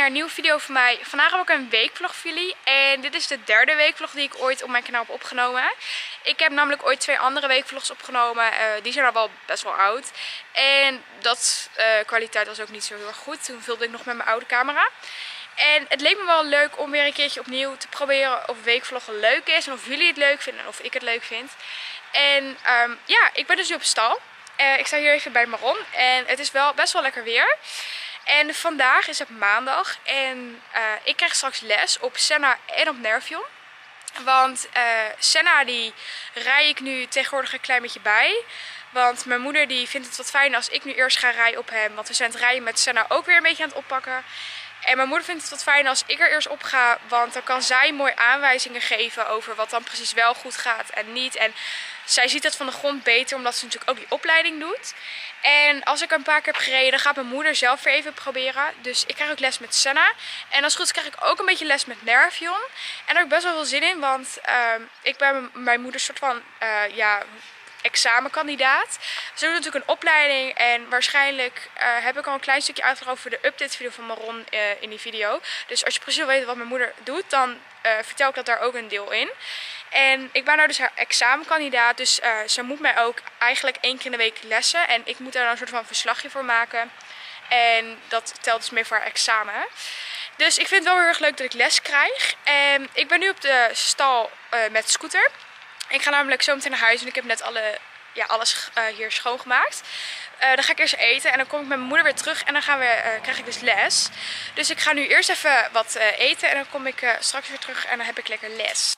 naar een nieuwe video van mij. Vandaag heb ik een weekvlog voor jullie. En dit is de derde weekvlog die ik ooit op mijn kanaal heb opgenomen. Ik heb namelijk ooit twee andere weekvlogs opgenomen. Die zijn al wel best wel oud. En dat kwaliteit was ook niet zo heel erg goed. Toen filmde ik nog met mijn oude camera. En het leek me wel leuk om weer een keertje opnieuw te proberen of weekvloggen leuk is. En of jullie het leuk vinden en of ik het leuk vind. En ja, ik ben dus nu op stal. Ik sta hier even bij Maron. En het is wel best wel lekker weer. En vandaag is het maandag en ik krijg straks les op Senna en op Nervión. Want Senna die rij ik nu tegenwoordig een klein beetje bij. Want mijn moeder die vindt het wat fijn als ik nu eerst ga rijden op hem. Want we zijn het rijden met Senna ook weer een beetje aan het oppakken. En mijn moeder vindt het wat fijn als ik er eerst op ga. Want dan kan zij mooi aanwijzingen geven over wat dan precies wel goed gaat en niet. En zij ziet dat van de grond beter omdat ze natuurlijk ook die opleiding doet. En als ik een paar keer heb gereden, dan gaat mijn moeder zelf weer even proberen. Dus ik krijg ook les met Senna. En als het goed is krijg ik ook een beetje les met Nervión. En daar heb ik best wel veel zin in. Want ik ben mijn moeder soort van... ja, examenkandidaat. Ze doen natuurlijk een opleiding en waarschijnlijk heb ik al een klein stukje uitgelegd over de update video van Maron in die video. Dus als je precies wil weten wat mijn moeder doet, dan vertel ik dat daar ook een deel in. En ik ben nou dus haar examenkandidaat, dus ze moet mij ook eigenlijk 1 keer in de week lessen en ik moet daar dan een soort van verslagje voor maken. En dat telt dus mee voor haar examen. Dus ik vind het wel heel erg leuk dat ik les krijg. En ik ben nu op de stal met scooter. Ik ga namelijk zo meteen naar huis en ik heb net alles hier schoongemaakt. Dan ga ik eerst eten en dan kom ik met mijn moeder weer terug en dan gaan we, krijg ik dus les. Dus ik ga nu eerst even wat eten en dan kom ik straks weer terug en dan heb ik lekker les.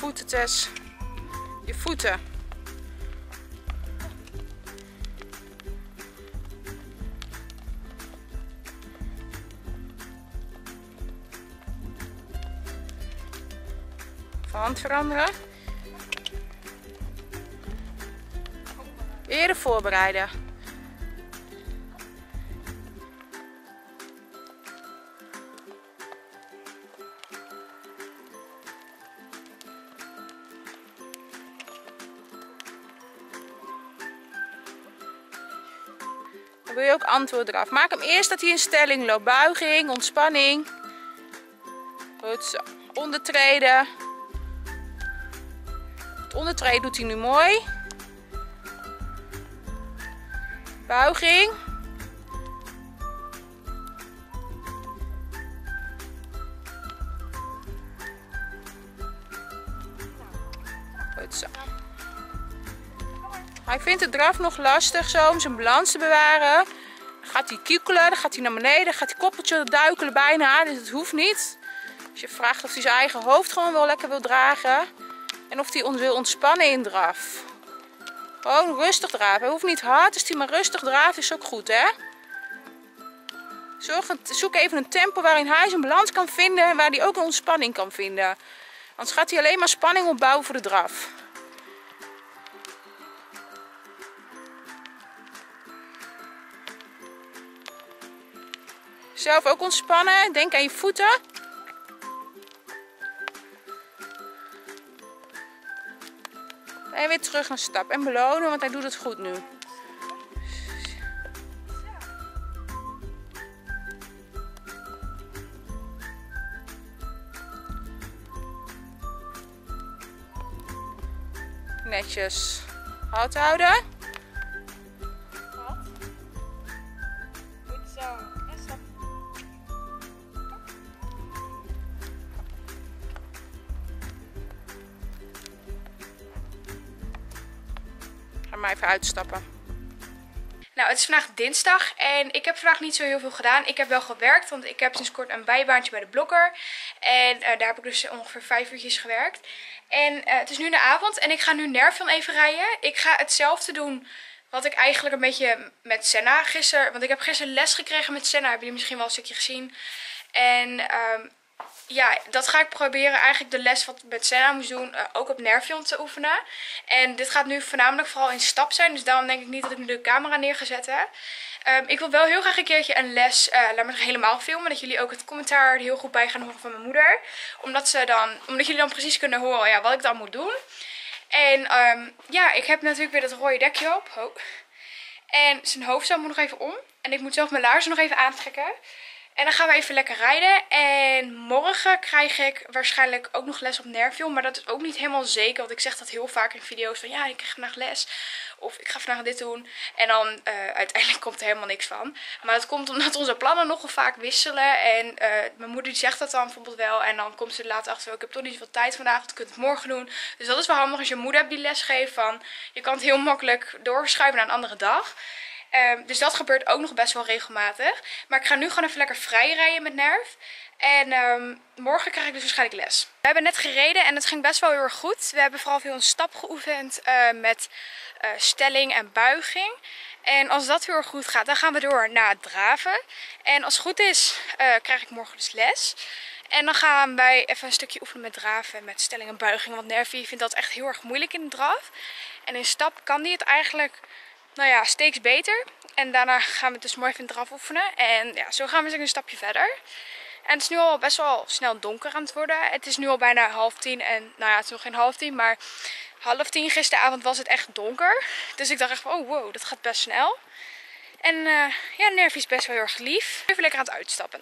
Voeten, Tess. Je voeten. Van hand veranderen. Eerder voorbereiden. Dan wil je ook antwoord eraf. Maak hem eerst dat hij in stelling loopt. Buiging, ontspanning. Goed zo. Ondertreden. Het ondertreden doet hij nu mooi. Buiging. Goed zo. Hij vindt het draf nog lastig zo, om zijn balans te bewaren. Dan gaat hij kiekelen, dan gaat hij naar beneden, dan gaat hij koppeltje duikelen bijna. Dus dat hoeft niet. Dus je vraagt of hij zijn eigen hoofd gewoon wel lekker wil dragen. En of hij wil ontspannen in draf. Gewoon rustig draven. Hij hoeft niet hard, dus hij maar rustig draaft is ook goed, hè. Zoek even een tempo waarin hij zijn balans kan vinden en waar hij ook een ontspanning kan vinden. Anders gaat hij alleen maar spanning opbouwen voor de draf. Zelf ook ontspannen. Denk aan je voeten. En weer terug naar stap. En belonen, want hij doet het goed nu. Netjes. Houd houden. Maar even uitstappen. Nou, het is vandaag dinsdag en ik heb vandaag niet zo heel veel gedaan. Ik heb wel gewerkt, want ik heb sinds kort een bijbaantje bij de Blokker. En daar heb ik dus ongeveer 5 uurtjes gewerkt. En het is nu de avond en ik ga nu Nervión even rijden. Ik ga hetzelfde doen wat ik eigenlijk een beetje met Senna gisteren... Want ik heb gisteren les gekregen met Senna, hebben jullie misschien wel een stukje gezien. En... ja, dat ga ik proberen, eigenlijk de les wat ik met Senna moest doen, ook op Nervión te oefenen. En dit gaat nu voornamelijk vooral in stap zijn, dus daarom denk ik niet dat ik nu de camera neer ga zetten. Ik wil wel heel graag een keertje een les, laat me nog helemaal filmen, dat jullie ook het commentaar heel goed bij gaan horen van mijn moeder. Omdat jullie dan precies kunnen horen ja, wat ik dan moet doen. En ja, ik heb natuurlijk weer dat rode dekje op. Oh. En zijn hoofdzaal moet nog even om. En ik moet zelf mijn laarzen nog even aantrekken. En dan gaan we even lekker rijden. En morgen krijg ik waarschijnlijk ook nog les op Nervión. Maar dat is ook niet helemaal zeker. Want ik zeg dat heel vaak in video's. Van ja, ik krijg vandaag les. Of ik ga vandaag dit doen. En dan uiteindelijk komt er helemaal niks van. Maar dat komt omdat onze plannen nogal vaak wisselen. En mijn moeder die zegt dat dan bijvoorbeeld wel. En dan komt ze later achter. Ik heb toch niet zoveel tijd vandaag. Want ik kan het morgen doen. Dus dat is wel handig als je moeder hebt die les geeft. Van, je kan het heel makkelijk doorschuiven naar een andere dag. Dus dat gebeurt ook nog best wel regelmatig. Maar ik ga nu gewoon even lekker vrij rijden met Nerv. En morgen krijg ik dus waarschijnlijk les. We hebben net gereden en het ging best wel heel erg goed. We hebben vooral veel een stap geoefend met stelling en buiging. En als dat heel erg goed gaat, dan gaan we door naar het draven. En als het goed is, krijg ik morgen dus les. En dan gaan wij even een stukje oefenen met draven, met stelling en buiging. Want Nervie vindt dat echt heel erg moeilijk in de draf. En in stap kan die het eigenlijk... Nou ja, steeds beter. En daarna gaan we het dus mooi even eraf oefenen. En ja, zo gaan we eens een stapje verder. En het is nu al best wel snel donker aan het worden. Het is nu al bijna 9:30. En nou ja, het is nog geen 9:30. Maar 9:30 gisteravond was het echt donker. Dus ik dacht echt van, oh wow, dat gaat best snel. En ja, Nervie is best wel heel erg lief. Even lekker aan het uitstappen.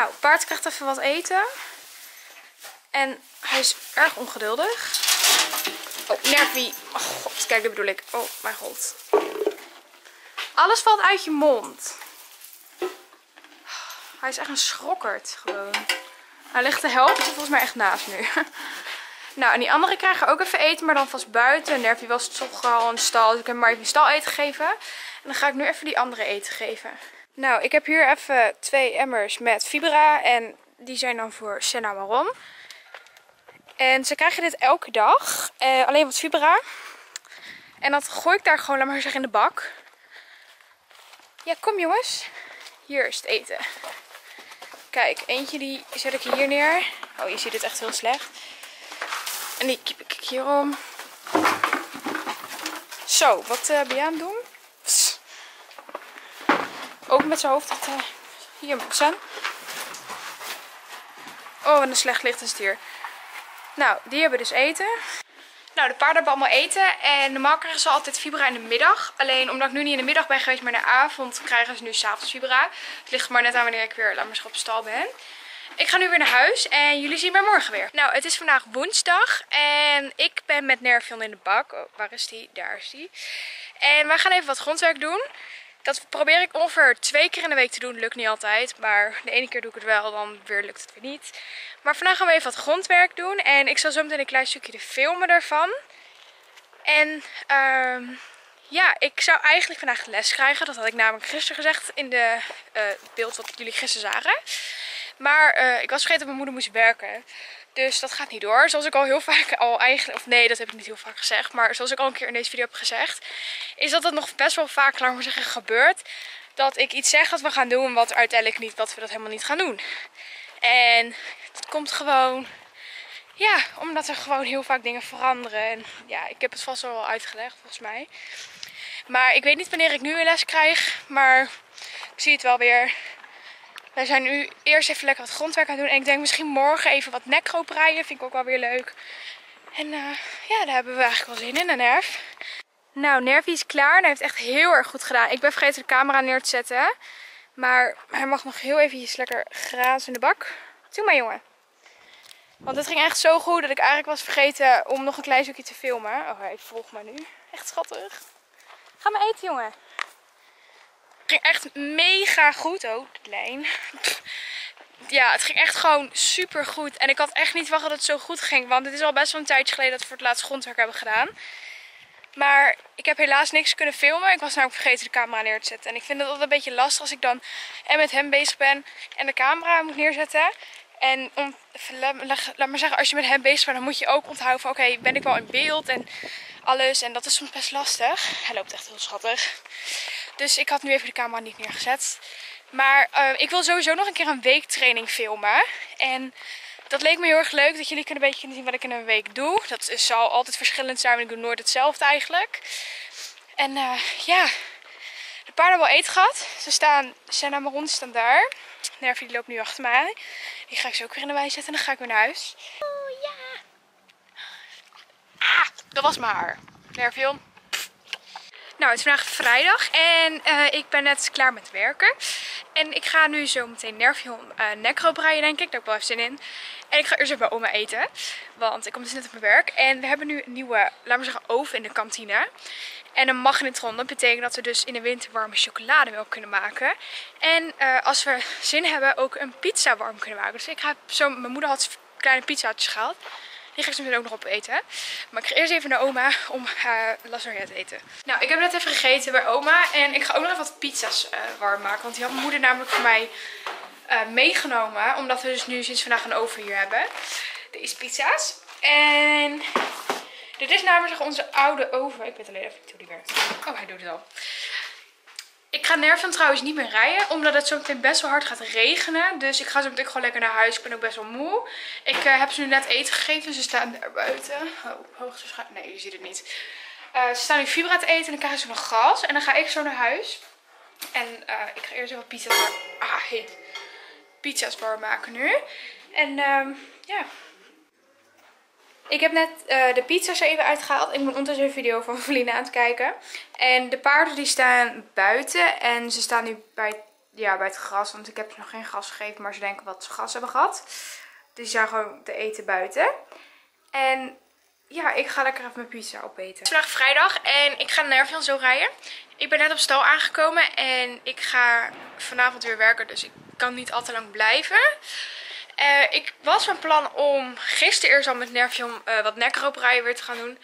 Nou, paard krijgt even wat eten. En hij is erg ongeduldig. Oh, Nervie. Oh god, kijk, dit bedoel ik. Oh, mijn god. Alles valt uit je mond. Hij is echt een schrokkerd gewoon. Hij ligt de helft volgens mij echt naast nu. Nou, en die anderen krijgen ook even eten, maar dan vast buiten. Nervie was toch al in de stal, dus ik heb hem maar even stal eten gegeven. En dan ga ik nu even die anderen eten geven. Nou, ik heb hier even 2 emmers met fibra en die zijn dan voor Senna Maron. En ze krijgen dit elke dag, alleen wat fibra. En dat gooi ik daar gewoon, laat maar zeggen, in de bak. Ja, kom jongens. Hier is het eten. Kijk, eentje die zet ik hier neer. Oh, je ziet het echt heel slecht. En die kiep ik hier om. Zo, wat ben je aan het doen? Ook met zijn hoofd. Dat, hier moet zijn. Oh, wat een slecht licht is het hier. Nou, die hebben dus eten. Nou, de paarden hebben allemaal eten. En normaal krijgen ze altijd fibra in de middag. Alleen omdat ik nu niet in de middag ben geweest, maar in de avond krijgen ze nu 's avonds fibra. Het ligt maar net aan wanneer ik weer, laat maar zeggen, op stal ben. Ik ga nu weer naar huis en jullie zien mij morgen weer. Nou, het is vandaag woensdag en ik ben met Nervión in de bak. Oh, waar is die? Daar is die. En wij gaan even wat grondwerk doen. Dat probeer ik ongeveer 2 keer in de week te doen. Lukt niet altijd, maar de ene keer doe ik het wel, dan weer lukt het weer niet. Maar vandaag gaan we even wat grondwerk doen. En ik zal zo meteen een klein stukje filmen daarvan. En ja, ik zou eigenlijk vandaag les krijgen. Dat had ik namelijk gisteren gezegd in het beeld wat jullie gisteren zagen. Maar ik was vergeten dat mijn moeder moest werken. Dus dat gaat niet door. Zoals ik al heel vaak of nee, dat heb ik niet heel vaak gezegd. Maar zoals ik al een keer in deze video heb gezegd, is dat het nog best wel vaak, laat maar zeggen, gebeurt. Dat ik iets zeg dat we gaan doen, wat uiteindelijk niet, dat we dat helemaal niet gaan doen. En dat komt gewoon, ja, omdat er gewoon heel vaak dingen veranderen. En ja, ik heb het vast wel uitgelegd, volgens mij. Maar ik weet niet wanneer ik nu weer les krijg. Maar ik zie het wel weer. Wij zijn nu eerst even lekker wat grondwerk aan het doen. En ik denk misschien morgen even wat nekroop rijden. Vind ik ook wel weer leuk. En ja, daar hebben we eigenlijk wel zin in, Nerv. Nou, Nervie is klaar. En hij heeft echt heel erg goed gedaan. Ik ben vergeten de camera neer te zetten. Maar hij mag nog heel eventjes lekker grazen in de bak. Doe maar, jongen. Want het ging echt zo goed dat ik eigenlijk was vergeten om nog een klein stukje te filmen. Oh, hij volgt me nu. Echt schattig. Ga maar eten, jongen. Het ging echt mega goed. Oh, de lijn. Ja, het ging echt gewoon super goed. En ik had echt niet verwacht dat het zo goed ging. Want het is al best wel een tijdje geleden dat we voor het laatst grondwerk hebben gedaan. Maar ik heb helaas niks kunnen filmen. Ik was namelijk vergeten de camera neer te zetten. En ik vind het altijd een beetje lastig als ik dan en met hem bezig ben en de camera moet neerzetten. En om, laat maar zeggen, als je met hem bezig bent, dan moet je ook onthouden van oké, ben ik wel in beeld en alles. En dat is soms best lastig. Hij loopt echt heel schattig. Dus ik had nu even de camera niet neergezet. Maar ik wil sowieso nog een keer een weektraining filmen. En dat leek me heel erg leuk, dat jullie kunnen een beetje zien wat ik in een week doe. Dat zal altijd verschillend zijn, want ik doe nooit hetzelfde eigenlijk. En ja, de paarden hebben al eten gehad. Ze staan, Senna en Maron staan daar. Nervión die loopt nu achter mij. Die ga ik zo ook weer in de wei zetten en dan ga ik weer naar huis. Oh ja! Ah, dat was mijn haar. Nervión. Nou, het is vandaag vrijdag en ik ben net klaar met werken. En ik ga nu zo meteen Nervión nekro breien, denk ik. Daar heb ik wel even zin in. En ik ga eerst even bij oma eten. Want ik kom dus net op mijn werk. En we hebben nu een nieuwe, laten we zeggen, oven in de kantine. En een magnetron. Dat betekent dat we dus in de winter warme chocolademelk kunnen maken. En als we zin hebben, ook een pizza warm kunnen maken. Dus ik ga zo, mijn moeder had kleine pizzaatjes gehaald. Die ga ik zo meteen ook nog op eten. Maar ik ga eerst even naar oma om haar lasagne te eten. Nou, ik heb net even gegeten bij oma. En ik ga ook nog even wat pizza's warm maken. Want die had mijn moeder namelijk voor mij meegenomen. Omdat we dus nu sinds vandaag een oven hier hebben. Deze pizza's. En dit is namelijk onze oude oven. Ik weet alleen even niet hoe die werkt. Oh, hij doet het al. Ik ga Nervión trouwens niet meer rijden, omdat het zo meteen best wel hard gaat regenen. Dus ik ga zo meteen gewoon lekker naar huis. Ik ben ook best wel moe. Ik heb ze nu net eten gegeven. Ze staan daar buiten. Oh, hoogstwaarschijnlijk. Nee, je ziet het niet. Ze staan nu fibra te eten en dan krijgen ze nog gas. En dan ga ik zo naar huis. En ik ga eerst even pizza's warm maken. Ah, hit. Pizza's warm maken nu. En ja. Ik heb net de pizza's even uitgehaald. Ik ben ondertussen een video van Flina aan het kijken. En de paarden die staan buiten. En ze staan nu bij het gras. Want ik heb ze nog geen gras gegeven. Maar ze denken wat ze gras hebben gehad. Dus ze zijn gewoon te eten buiten. En ja, ik ga lekker even mijn pizza opeten. Het is vandaag vrijdag. En ik ga naar Nervión zo rijden. Ik ben net op stal aangekomen. En ik ga vanavond weer werken. Dus ik kan niet al te lang blijven. Ik was van plan om gisteren eerst al met Nervión wat nekrooprijden weer te gaan doen.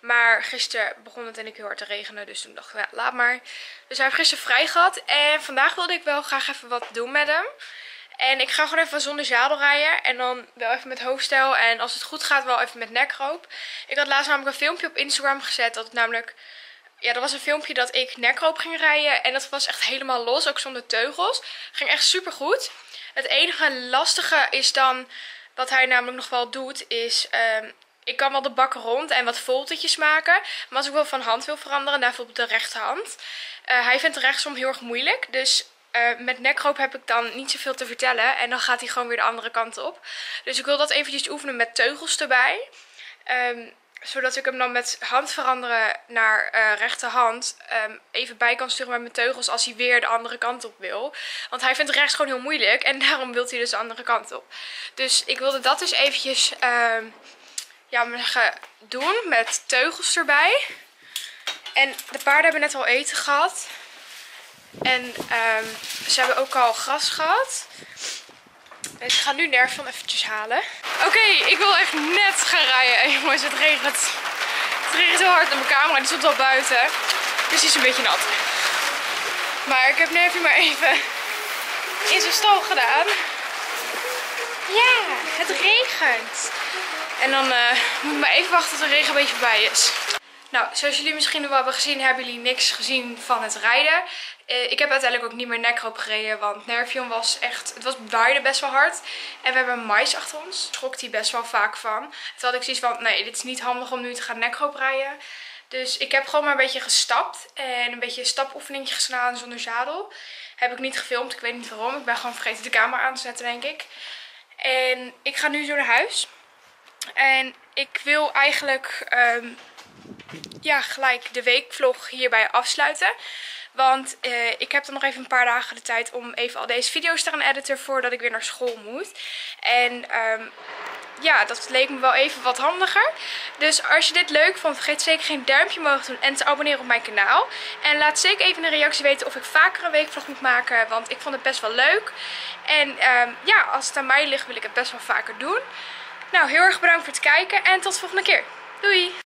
Maar gisteren begon het en ik heel hard te regenen. Dus toen dacht ik, ja, laat maar. Dus hij heeft gisteren vrij gehad. En vandaag wilde ik wel graag even wat doen met hem. En ik ga gewoon even zonder zadel rijden. En dan wel even met hoofdstijl. En als het goed gaat wel even met nekroop. Ik had laatst namelijk een filmpje op Instagram gezet. Dat het namelijk... Ja, dat was een filmpje dat ik nekroop ging rijden. En dat was echt helemaal los. Ook zonder teugels. Ging echt super goed. Het enige lastige is dan, wat hij namelijk nog wel doet, is... ik kan wel de bakken rond en wat voltetjes maken. Maar als ik wel van hand wil veranderen, daarvoor op de rechterhand. Hij vindt de rechtsom heel erg moeilijk. Dus met nekroop heb ik dan niet zoveel te vertellen. En dan gaat hij gewoon weer de andere kant op. Dus ik wil dat eventjes oefenen met teugels erbij. Zodat ik hem dan met hand veranderen naar rechterhand even bij kan sturen met mijn teugels als hij weer de andere kant op wil. Want hij vindt rechts gewoon heel moeilijk en daarom wil hij dus de andere kant op. Dus ik wilde dat dus eventjes doen met teugels erbij. En de paarden hebben net al eten gehad. En ze hebben ook al gras gehad. Dus ik ga nu Nervión eventjes halen. Oké, ik wil echt net gaan rijden. Hey, jongens, het regent. Het regent heel hard naar mijn camera. Die stond al buiten. Dus die is een beetje nat. Maar ik heb Nervión maar even in zijn stal gedaan. Ja, het regent. En dan moet ik maar even wachten tot de regen een beetje voorbij is. Nou, zoals jullie misschien wel hebben gezien, hebben jullie niks gezien van het rijden. Ik heb uiteindelijk ook niet meer nekroop gereden, want Nervión was echt... Het waaide best wel hard. En we hebben mais achter ons. Schrok hij best wel vaak van. Toen had ik zoiets van, nee, dit is niet handig om nu te gaan nekroop rijden. Dus ik heb gewoon maar een beetje gestapt. En een beetje een stapoefeningje gedaan zonder zadel. Heb ik niet gefilmd, ik weet niet waarom. Ik ben gewoon vergeten de camera aan te zetten, denk ik. En ik ga nu zo naar huis. En ik wil eigenlijk... gelijk de weekvlog hierbij afsluiten. Want ik heb dan nog even een paar dagen de tijd om even al deze video's te gaan editen voordat ik weer naar school moet. En ja, dat leek me wel even wat handiger. Dus als je dit leuk vond, vergeet zeker geen duimpje omhoog te doen en te abonneren op mijn kanaal. En laat zeker even een reactie weten of ik vaker een weekvlog moet maken, want ik vond het best wel leuk. En ja, als het aan mij ligt wil ik het best wel vaker doen. Nou, heel erg bedankt voor het kijken en tot de volgende keer. Doei!